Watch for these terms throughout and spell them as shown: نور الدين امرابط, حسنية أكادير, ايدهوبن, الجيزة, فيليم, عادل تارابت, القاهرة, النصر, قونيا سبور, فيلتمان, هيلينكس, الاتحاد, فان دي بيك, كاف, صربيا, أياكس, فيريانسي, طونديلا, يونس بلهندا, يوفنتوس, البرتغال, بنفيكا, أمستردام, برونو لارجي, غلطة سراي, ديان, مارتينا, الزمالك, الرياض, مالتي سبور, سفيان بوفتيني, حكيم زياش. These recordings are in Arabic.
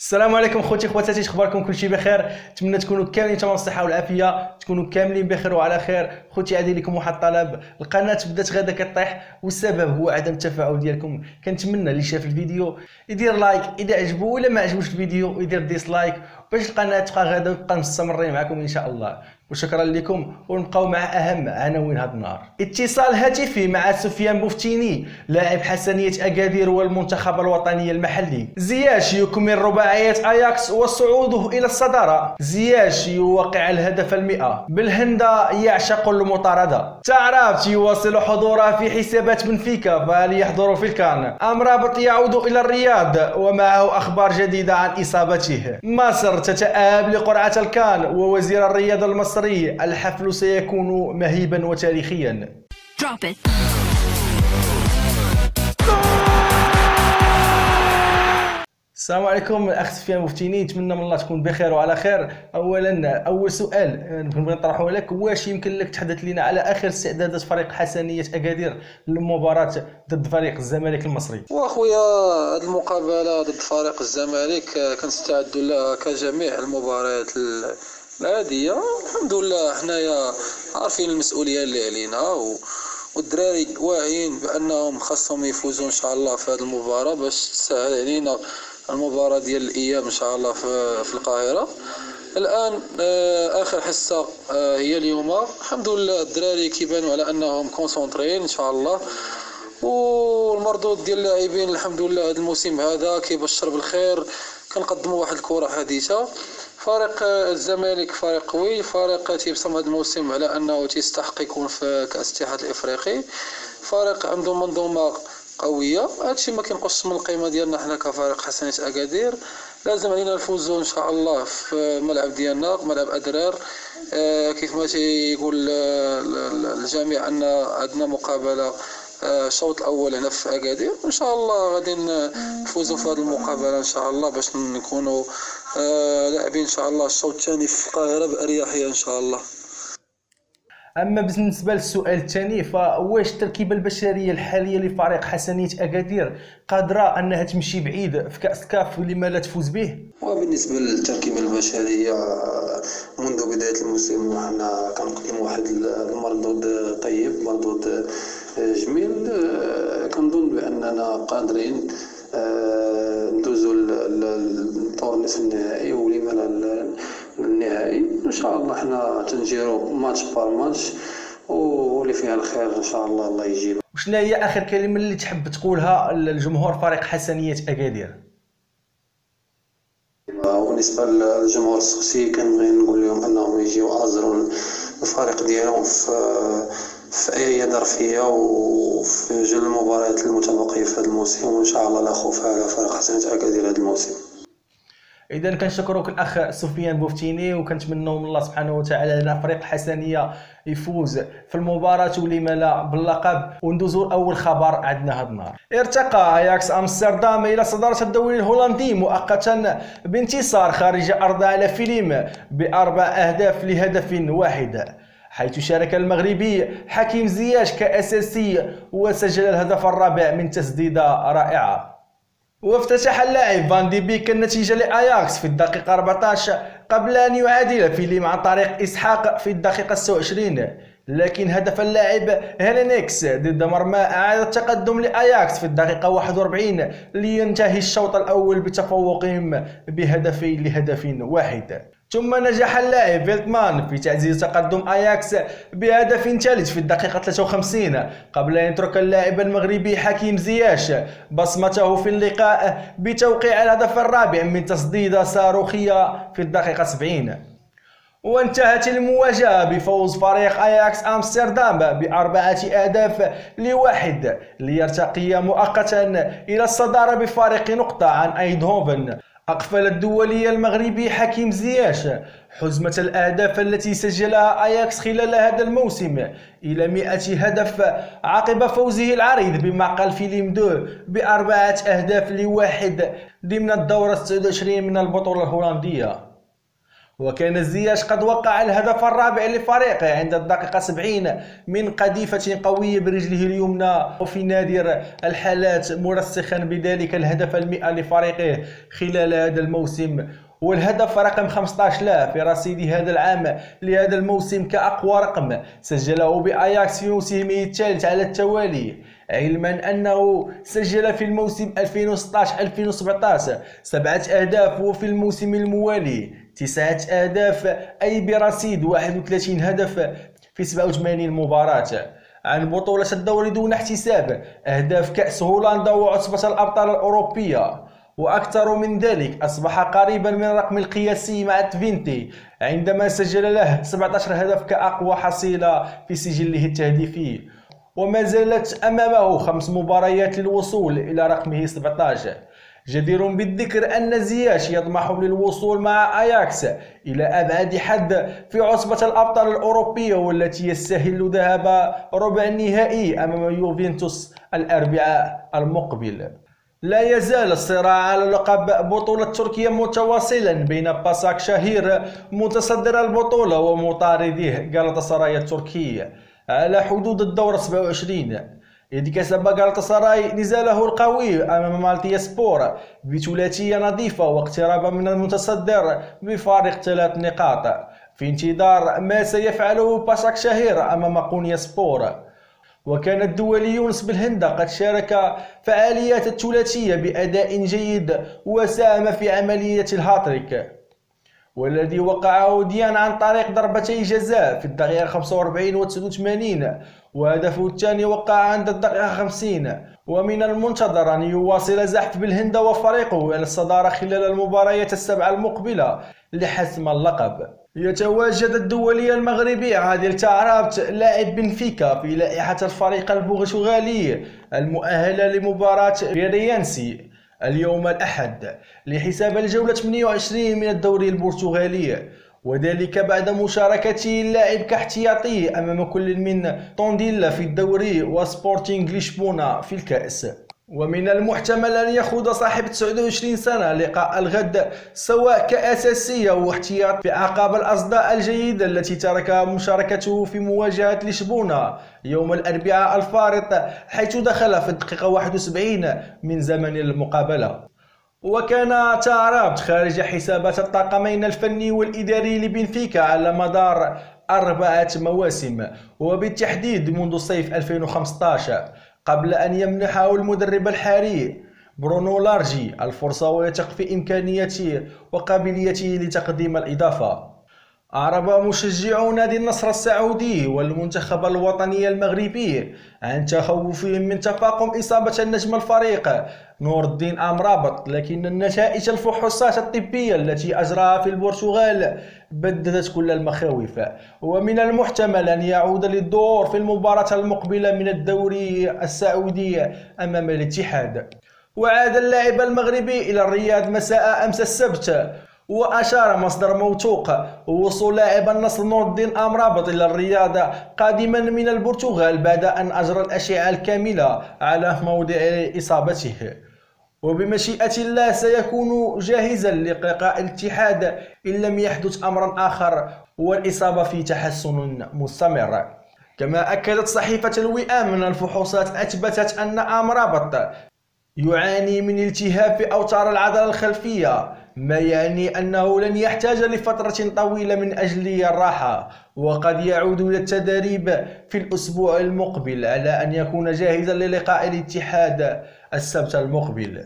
السلام عليكم خوتي خواتاتي، اخباركم؟ كلشي بخير، نتمنى تكونوا كاملين تمام الصحه والعافيه، تكونوا كاملين بخير وعلى خير. خوتي عندي لكم واحد الطلب، القناه بدات غدا كطيح والسبب هو عدم التفاعل ديالكم. كنتمنى اللي شاف الفيديو يدير لايك اذا عجبه، ولا ما عجبوش الفيديو يدير ديسلايك باش القناه تبقى غدا ويبقى مستمرين معكم ان شاء الله. وشكرا لكم، ونبقاو مع اهم عناوين هذا النهار. اتصال هاتفي مع سفيان بوفتيني لاعب حسنية أكادير والمنتخب الوطني المحلي. زياش يكمل رباعية أياكس وصعوده إلى الصدارة. زياش يوقع الهدف 100. بلهندا يعشق المطاردة. تارابت يواصل حضوره في حسابات بنفيكا فليحضروا في الكان. امرابط يعود إلى الرياض ومعه أخبار جديدة عن إصابته. مصر تتآب لقرعة الكان ووزير الرياضة المصري: الحفل سيكون مهيبا وتاريخيا. السلام عليكم الاخ سفيان بوفتيني، نتمنى من الله تكون بخير وعلى خير. اولا اول سؤال نبغي نطرحه لك، واش يمكن لك تحدث لنا على اخر استعدادات فريق حسنية أكادير للمباراة ضد فريق الزمالك المصري؟ واخويا هذه المقابلة ضد فريق الزمالك كنستعدوا لها كجميع المباريات العادية. الحمد لله حنايا عارفين المسؤولية اللي علينا، والدراري واعيين بأنهم خاصهم يفوزوا إن شاء الله في هذه المباراة باش تسهل علينا المباراة ديال الأيام إن شاء الله في القاهرة. الآن آخر حصة هي اليوم، الحمد لله الدراري كيبانوا على أنهم كونسونطرين إن شاء الله، والمردود ديال اللاعبين الحمد لله هذا الموسم هذا كيبشر بالخير. كنقدموا واحد الكرة حديثة. فريق الزمالك فريق قوي، فريق تيبصم هذا الموسم على انه تيستحق يكون في كاس الاتحاد الافريقي، فريق عنده منظومه قويه. هادشي ما كينقصش من القيمه ديالنا حنا كفريق حسنية أكادير. لازم علينا نفوزوا ان شاء الله في ملعب ديالنا، ملعب ادرار، كيف ما تيقول الجميع ان عندنا مقابله الشوط الاول هنا في اكادير. ان شاء الله غادي نفوزوا في هذه المقابله ان شاء الله باش نكونوا لاعبين ان شاء الله الشوط الثاني في القاهره باريحيه ان شاء الله. اما بالنسبه للسؤال الثاني، فواش التركيبه البشريه الحاليه لفريق حسنية أكادير قادره انها تمشي بعيد في كاس كاف لما لا تفوز به؟ وبالنسبه للتركيبه البشريه منذ بدايه الموسم وحنا كنقدموا واحد المردود طيب، مردود جميل. كنظن باننا قادرين ندوزوا للدور نصف النهائي ولما لا النهائي ان شاء الله. حنا تنجيرو ماتش بار ماتش واللي فيها الخير ان شاء الله الله يجيبها. وشنا هي اخر كلمه اللي تحب تقولها للجمهور فريق حسنية أكادير؟ بالنسبه للجمهور السوسي كنبغي نقول لهم انهم يجيو ازروا الفريق ديالهم في اي ظرفيه وفي جل المباريات المتبقيه في هذا الموسم، وان شاء الله لا خوف على فريق حسنية أكادير هذا الموسم. إذا كنشكرك الأخ سفيان بوفتيني، وكنتمنوا من الله سبحانه وتعالى أن فريق حسنية يفوز في المباراة ولما لا باللقب. وندوزو لأول خبر عندنا هذا النهار. ارتقى أياكس أمستردام إلى صدارة الدوري الهولندي مؤقتا بانتصار خارج أرضه على فيليم ب4 أهداف لهدف واحد، حيث شارك المغربي حكيم زياش كأساسي وسجل الهدف الرابع من تسديدة رائعة. وافتتح اللاعب فان دي بيك النتيجة لأياكس في الدقيقة 14 قبل أن يعادل فيليم عن طريق إسحاق في الدقيقة 26، لكن هدف اللاعب هيلينكس ضد مرمى أعاد التقدم لأياكس في الدقيقة 41 لينتهي الشوط الأول بتفوقهم ب2-1. ثم نجح اللاعب فيلتمان في تعزيز تقدم أياكس بهدف ثالث في الدقيقة 53 قبل أن يترك اللاعب المغربي حكيم زياش بصمته في اللقاء بتوقيع الهدف الرابع من تصديدة صاروخية في الدقيقة 70. وانتهت المواجهة بفوز فريق أياكس أمستردام ب4 أهداف لواحد ليرتقي مؤقتا إلى الصدارة بفارق نقطة عن ايدهوبن. أقفل الدولي المغربي حكيم زياش حزمة الأهداف التي سجلها أياكس خلال هذا الموسم إلى 100 هدف عقب فوزه العريض بمعقل فيليم 2 ب4 أهداف لواحد ضمن الدورة 26 من البطولة الهولندية. وكان زياش قد وقع الهدف الرابع لفريقه عند الدقيقة 70 من قذيفة قوية برجله اليمنى، وفي نادر الحالات مرسخا بذلك الهدف 100 لفريقه خلال هذا الموسم. والهدف رقم 15 له في رصيد هذا العام لهذا الموسم كأقوى رقم سجله بأياكس في موسمه الثالث على التوالي، علما أنه سجل في الموسم 2016-2017 7 أهداف، وفي الموسم الموالي 9 أهداف، أي برصيد 31 هدف في 87 مباراة عن بطولة الدور دون احتساب أهداف كأس هولندا وعصبة الأبطال الأوروبية. وأكثر من ذلك أصبح قريبا من الرقم القياسي مع تفينتي عندما سجل له 17 هدف كأقوى حصيلة في سجله التهديفي، وما زالت أمامه 5 مباريات للوصول إلى رقمه 17. جدير بالذكر أن زياش يطمح للوصول مع أياكس إلى أبعد حد في عصبة الأبطال الأوروبية، والتي يستاهل ذهاب ربع النهائي أمام يوفنتوس الأربعاء المقبل. لا يزال الصراع على لقب بطولة تركيا متواصلا بين باساك شهير متصدر البطولة ومطارده غلطة سراي التركي على حدود الدور 27، إذ كسب غلطة سراي نزاله القوي أمام مالتي سبور بثلاثية نظيفة واقترابا من المتصدر بفارق 3 نقاط، في انتظار ما سيفعله باساك شهير أمام قونيا سبور. وكان الدولي يونس بلهندا قد شارك فعاليات الثلاثية بأداء جيد وساهم في عملية الهاتريك والذي وقعه ديان عن طريق ضربتي جزاء في الدقيقة 45 و 89، وهدفه الثاني وقع عند الدقيقة 50. ومن المنتظر أن يواصل زحف بلهندا وفريقه على الصدارة خلال المباريات 7 المقبلة لحسم اللقب. يتواجد الدولي المغربي عادل تارابت لاعب بنفيكا في لائحة الفريق البرتغالي المؤهلة لمباراة فيريانسي اليوم الأحد لحساب الجولة 28 من الدوري البرتغالي، وذلك بعد مشاركته اللاعب كاحتياطي أمام كل من طونديلا في الدوري وسبورتينغ لشبونة في الكأس. ومن المحتمل أن يخوض صاحب 29 سنة لقاء الغد سواء كأساسي أو احتياط في أعقاب الأصداء الجيدة التي ترك مشاركته في مواجهة لشبونة يوم الأربعاء الفارط، حيث دخل في الدقيقة 71 من زمن المقابلة. وكان تارابت خارج حسابات الطاقمين الفني والإداري لبنفيكا على مدار 4 مواسم، وبالتحديد منذ صيف 2015، قبل أن يمنحه المدرب الحالي برونو لارجي الفرصة ويثق في إمكانيته وقابليته لتقديم الإضافة. أعرب مشجعو نادي النصر السعودي والمنتخب الوطني المغربي عن تخوفهم من تفاقم إصابة النجم الفريق نور الدين امرابط، لكن النتائج الفحوصات الطبية التي أجراها في البرتغال بددت كل المخاوف، ومن المحتمل أن يعود للدور في المباراة المقبلة من الدوري السعودي أمام الاتحاد. وعاد اللاعب المغربي إلى الرياض مساء أمس السبت، وأشار مصدر موثوق وصول لاعب النصر نور الدين امرابط إلى الرياض قادما من البرتغال بعد أن أجرى الأشعة الكاملة على موضع إصابته، وبمشيئة الله سيكون جاهزا للقاء الاتحاد إن لم يحدث أمر آخر والإصابة في تحسن مستمر. كما أكدت صحيفة الوئام أن الفحوصات أثبتت أن امرابط يعاني من التهاب في أوتار العضلة الخلفية، ما يعني أنه لن يحتاج لفترة طويلة من أجل الراحة، وقد يعود إلى التدريب في الأسبوع المقبل على أن يكون جاهزا للقاء الاتحاد السبت المقبل.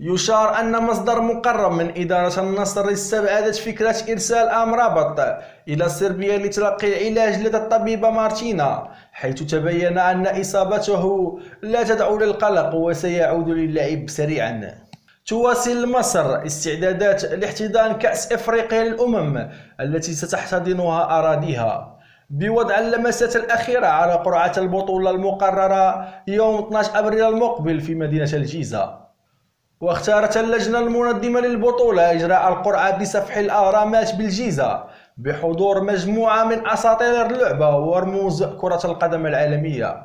يشار أن مصدر مقرب من إدارة النصر استبعدت فكرة إرسال امرابط إلى صربيا لتلقي العلاج لدى الطبيبة مارتينا، حيث تبين أن إصابته لا تدعو للقلق وسيعود للعب سريعا. تواصل مصر استعدادات لاحتضان كأس إفريقيا للأمم التي ستحتضنها أراضيها بوضع اللمسات الأخيرة على قرعة البطولة المقررة يوم 12 أبريل المقبل في مدينة الجيزة. واختارت اللجنة المنظمة للبطولة إجراء القرعة بسفح الأهرامات بالجيزة بحضور مجموعة من أساطير اللعبة ورموز كرة القدم العالمية.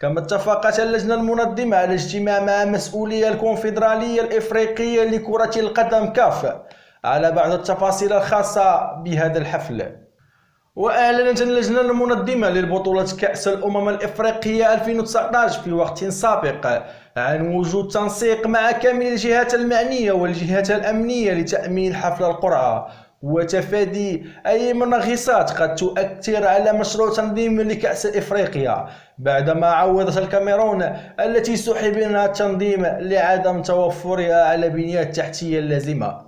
كما اتفقت اللجنة المنظمة على اجتماع مع مسؤولية الكونفدرالية الإفريقية لكرة القدم كاف على بعض التفاصيل الخاصة بهذا الحفل. وأعلنت اللجنة المنظمة للبطولة كأس الأمم الإفريقية 2019 في وقت سابق عن وجود تنسيق مع كامل الجهات المعنية والجهات الأمنية لتأمين حفل القرعة وتفادي أي منغصات قد تؤثر على مشروع تنظيم لكأس إفريقيا، بعدما عوضت الكاميرون التي سحب منها التنظيم لعدم توفرها على البنية التحتية اللازمة.